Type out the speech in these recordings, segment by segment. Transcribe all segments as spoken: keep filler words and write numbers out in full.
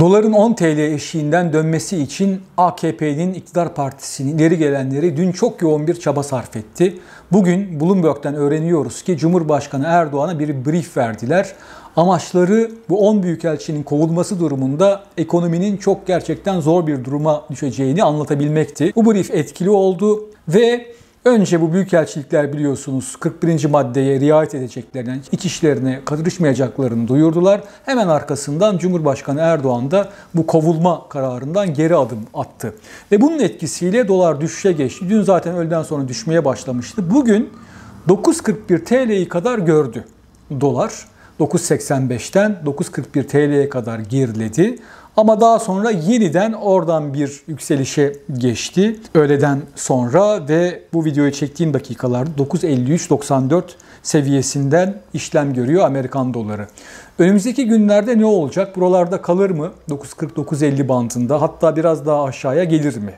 Doların on TL eşiğinden dönmesi için A K P'nin iktidar partisinin ileri gelenleri dün çok yoğun bir çaba sarf etti. Bugün Bloomberg'den öğreniyoruz ki Cumhurbaşkanı Erdoğan'a bir brief verdiler. Amaçları bu on büyükelçinin kovulması durumunda ekonominin çok gerçekten zor bir duruma düşeceğini anlatabilmekti. Bu brief etkili oldu ve önce bu büyükelçilikler biliyorsunuz kırk birinci maddeye riayet edeceklerine, iç işlerine karışmayacaklarını duyurdular. Hemen arkasından Cumhurbaşkanı Erdoğan da bu kovulma kararından geri adım attı. Ve bunun etkisiyle dolar düşüşe geçti. Dün zaten öğleden sonra düşmeye başlamıştı. Bugün dokuz kırk bir TL'yi kadar gördü dolar. dokuz seksen beşten dokuz kırk bir TL'ye kadar geriledi. Ama daha sonra yeniden oradan bir yükselişe geçti. Öğleden sonra ve bu videoyu çektiğim dakikalarda dokuz elli üç doksan dört seviyesinden işlem görüyor Amerikan doları. Önümüzdeki günlerde ne olacak? Buralarda kalır mı? dokuz kırk dokuz elli bandında, hatta biraz daha aşağıya gelir mi?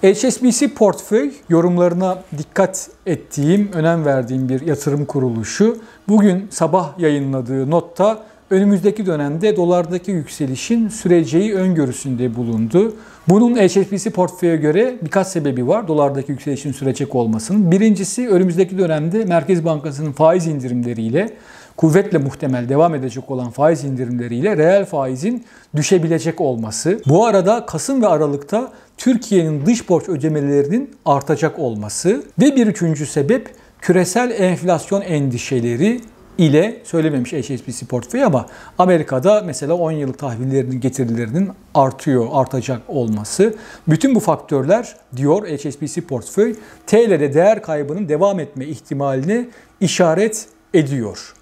H S B C portföy yorumlarına dikkat ettiğim, önem verdiğim bir yatırım kuruluşu. Bugün sabah yayınladığı notta önümüzdeki dönemde dolardaki yükselişin süreceği öngörüsünde bulundu. Bunun H S B C portföye göre birkaç sebebi var dolardaki yükselişin sürecek olmasının. Birincisi, önümüzdeki dönemde Merkez Bankası'nın faiz indirimleriyle, kuvvetle muhtemel devam edecek olan faiz indirimleriyle reel faizin düşebilecek olması. Bu arada Kasım ve Aralık'ta Türkiye'nin dış borç ödemelerinin artacak olması ve bir üçüncü sebep küresel enflasyon endişeleri ile, söylememiş H S B C portföyü ama Amerika'da mesela on yıllık tahvillerinin getirilerinin artıyor, artacak olması. Bütün bu faktörler, diyor H S B C portföy, T L'de değer kaybının devam etme ihtimalini işaret ediyor.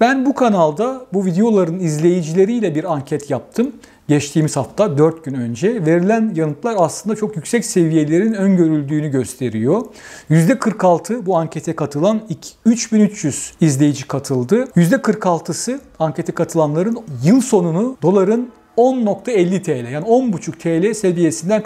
Ben bu kanalda bu videoların izleyicileriyle bir anket yaptım. Geçtiğimiz hafta dört gün önce verilen yanıtlar aslında çok yüksek seviyelerin öngörüldüğünü gösteriyor. yüzde kırk altı bu ankete katılan üç bin üç yüz izleyici katıldı. yüzde kırk altısı ankete katılanların yıl sonunu doların on nokta elli TL, yani on buçuk TL seviyesinden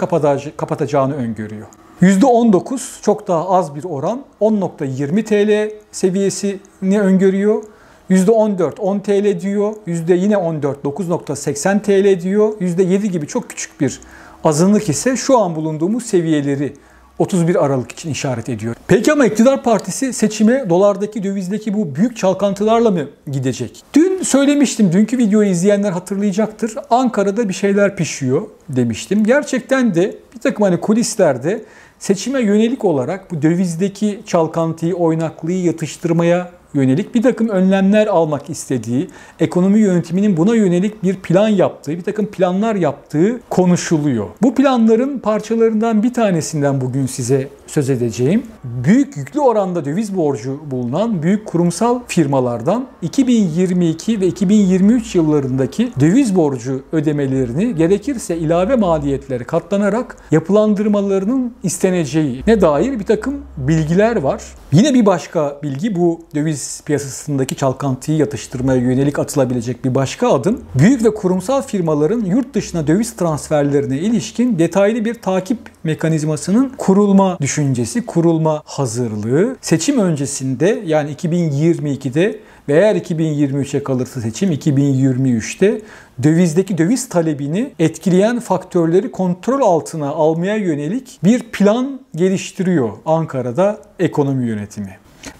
kapatacağını öngörüyor. yüzde on dokuz, çok daha az bir oran, on nokta yirmi TL seviyesini öngörüyor. yüzde on dört on TL diyor, yüzde yine on dört dokuz nokta seksen TL diyor, yüzde yedi gibi çok küçük bir azınlık ise şu an bulunduğumuz seviyeleri otuz bir Aralık için işaret ediyor. Peki ama iktidar partisi seçime dolardaki, dövizdeki bu büyük çalkantılarla mı gidecek? Dün söylemiştim, dünkü videoyu izleyenler hatırlayacaktır. Ankara'da bir şeyler pişiyor demiştim. Gerçekten de bir takım hani kulislerde seçime yönelik olarak bu dövizdeki çalkantıyı, oynaklıyı yatıştırmaya yönelik bir takım önlemler almak istediği, ekonomi yönetiminin buna yönelik bir plan yaptığı, bir takım planlar yaptığı konuşuluyor. Bu planların parçalarından bir tanesinden bugün size söz edeceğim. Büyük yüklü oranda döviz borcu bulunan büyük kurumsal firmalardan iki bin yirmi iki ve iki bin yirmi üç yıllarındaki döviz borcu ödemelerini gerekirse ilave maliyetlere katlanarak yapılandırmalarının isteneceği ne dair bir takım bilgiler var. Yine bir başka bilgi, bu döviz piyasasındaki çalkantıyı yatıştırmaya yönelik atılabilecek bir başka adım, büyük ve kurumsal firmaların yurt dışına döviz transferlerine ilişkin detaylı bir takip mekanizmasının kurulma düşüncesi, kurulma hazırlığı. Seçim öncesinde, yani iki bin yirmi ikide ve eğer iki bin yirmi üçe kalırsa seçim iki bin yirmi üçte dövizdeki döviz talebini etkileyen faktörleri kontrol altına almaya yönelik bir plan geliştiriyor Ankara'da ekonomi yönetimi.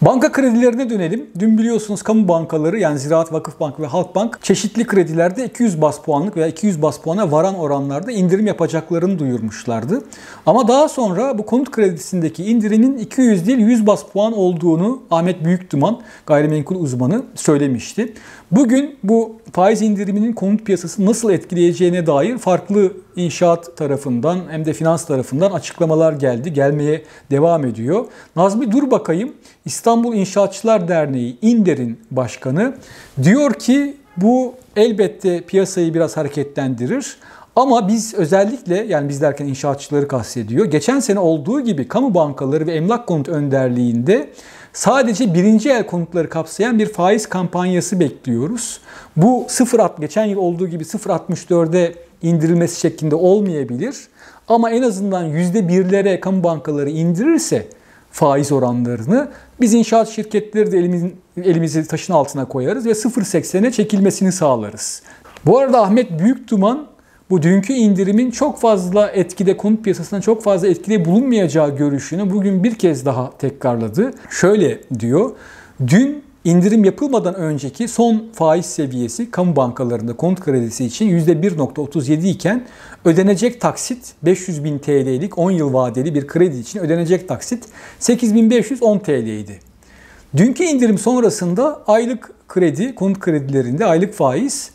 Banka kredilerine dönelim. Dün biliyorsunuz kamu bankaları, yani Ziraat, Vakıfbank ve Halkbank çeşitli kredilerde iki yüz baz puanlık veya iki yüz baz puana varan oranlarda indirim yapacaklarını duyurmuşlardı. Ama daha sonra bu konut kredisindeki indirimin iki yüz değil yüz baz puan olduğunu Ahmet Büyükduman, gayrimenkul uzmanı, söylemişti. Bugün bu faiz indiriminin konut piyasasını nasıl etkileyeceğine dair farklı inşaat tarafından hem de finans tarafından açıklamalar geldi. Gelmeye devam ediyor. Nazmi Dur bakayım, İstanbul İnşaatçılar Derneği İNDER'in başkanı, diyor ki bu elbette piyasayı biraz hareketlendirir. Ama biz özellikle, yani biz derken inşaatçıları kastediyor, geçen sene olduğu gibi kamu bankaları ve emlak konut önderliğinde sadece birinci el konutları kapsayan bir faiz kampanyası bekliyoruz. Bu sıfır, geçen yıl olduğu gibi sıfır altmış dörde indirilmesi şeklinde olmayabilir. Ama en azından yüzde birlere kamu bankaları indirirse faiz oranlarını, biz inşaat şirketleri de elimizin, elimizi taşın altına koyarız ve sıfır seksene çekilmesini sağlarız. Bu arada Ahmet Büyükduman bu dünkü indirimin çok fazla etkide, konut piyasasına çok fazla etkide bulunmayacağı görüşünü bugün bir kez daha tekrarladı. Şöyle diyor, dün indirim yapılmadan önceki son faiz seviyesi kamu bankalarında konut kredisi için yüzde bir virgül otuz yedi iken ödenecek taksit beş yüz bin TL'lik on yıl vadeli bir kredi için ödenecek taksit sekiz bin beş yüz on TL'ydi. Dünkü indirim sonrasında aylık kredi, konut kredilerinde aylık faiz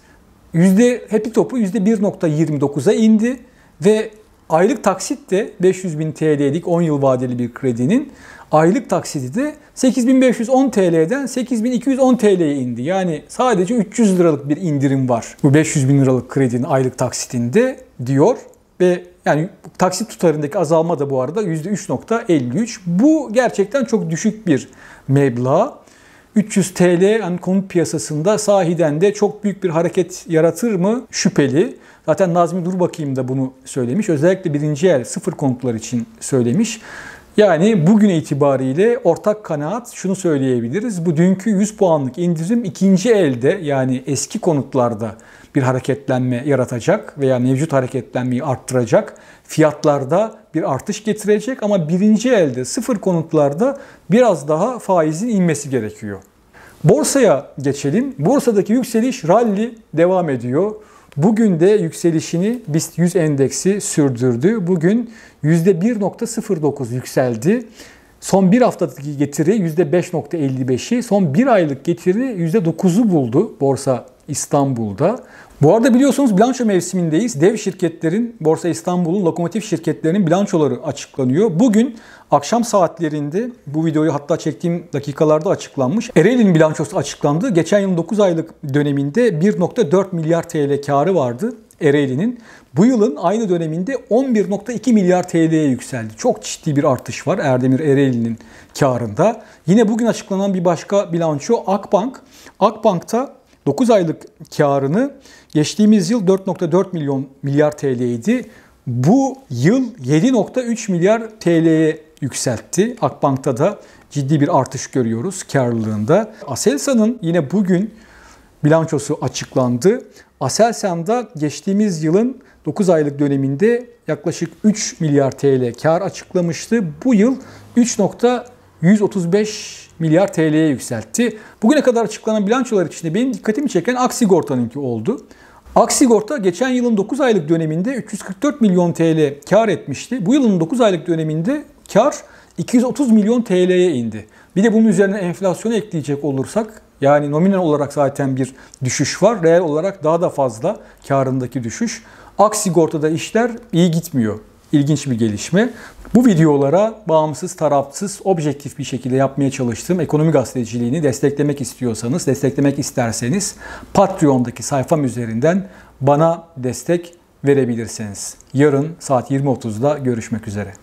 yüzde, hepi topu yüzde bir virgül yirmi dokuza indi ve aylık taksit de beş yüz bin TL'lik on yıl vadeli bir kredinin aylık taksiti de sekiz bin beş yüz on TL'den sekiz bin iki yüz on TL'ye indi. Yani sadece üç yüz liralık bir indirim var bu beş yüz bin liralık kredinin aylık taksitinde diyor ve yani taksit tutarındaki azalma da bu arada yüzde üç virgül elli üç. Bu gerçekten çok düşük bir meblağ. üç yüz TL yani konut piyasasında sahiden de çok büyük bir hareket yaratır mı? Şüpheli. Zaten Nazmi Dur bakayım da bunu söylemiş. Özellikle birinci el sıfır konutlar için söylemiş. Yani bugün itibariyle ortak kanaat şunu söyleyebiliriz. Bu dünkü yüz puanlık indirim ikinci elde yani eski konutlarda bir hareketlenme yaratacak veya mevcut hareketlenmeyi arttıracak. Fiyatlarda bir artış getirecek ama birinci elde sıfır konutlarda biraz daha faizin inmesi gerekiyor. Borsaya geçelim. Borsadaki yükseliş, ralli devam ediyor. Bugün de yükselişini BIST yüz endeksi sürdürdü. Bugün yüzde bir virgül sıfır dokuz yükseldi. Son bir haftadaki getiri yüzde beş virgül elli beş'i, son bir aylık getiri yüzde dokuzu buldu Borsa İstanbul'da. Bu arada biliyorsunuz bilanço mevsimindeyiz. Dev şirketlerin, Borsa İstanbul'un lokomotif şirketlerinin bilançoları açıklanıyor. Bugün akşam saatlerinde, bu videoyu hatta çektiğim dakikalarda açıklanmış. Ereğli'nin bilançosu açıklandı. Geçen yılın dokuz aylık döneminde bir virgül dört milyar TL karı vardı Ereğli'nin. Bu yılın aynı döneminde on bir virgül iki milyar TL'ye yükseldi. Çok ciddi bir artış var Erdemir Ereğli'nin karında. Yine bugün açıklanan bir başka bilanço Akbank. Akbank'ta dokuz aylık karını geçtiğimiz yıl dört virgül dört milyar TL'ydi. Bu yıl yedi virgül üç milyar TL'ye yükseltti. Akbank'ta da ciddi bir artış görüyoruz karlılığında. Aselsan'ın yine bugün bilançosu açıklandı. Aselsan'da geçtiğimiz yılın dokuz aylık döneminde yaklaşık üç milyar TL kar açıklamıştı. Bu yıl üç virgül yüz otuz beş milyar TL'ye yükseltti. Bugüne kadar açıklanan bilançolar içinde benim dikkatimi çeken Aksigorta'nınki oldu. Aksigorta geçen yılın dokuz aylık döneminde üç yüz kırk dört milyon TL kar etmişti. Bu yılın dokuz aylık döneminde kar iki yüz otuz milyon TL'ye indi. Bir de bunun üzerine enflasyonu ekleyecek olursak, yani nominal olarak zaten bir düşüş var. Reel olarak daha da fazla karındaki düşüş. Aksigorta'da işler iyi gitmiyor. İlginç bir gelişme. Bu videolara bağımsız, tarafsız, objektif bir şekilde yapmaya çalıştığım ekonomi gazeteciliğini desteklemek istiyorsanız, desteklemek isterseniz Patreon'daki sayfam üzerinden bana destek verebilirsiniz. Yarın saat yirmi otuzda görüşmek üzere.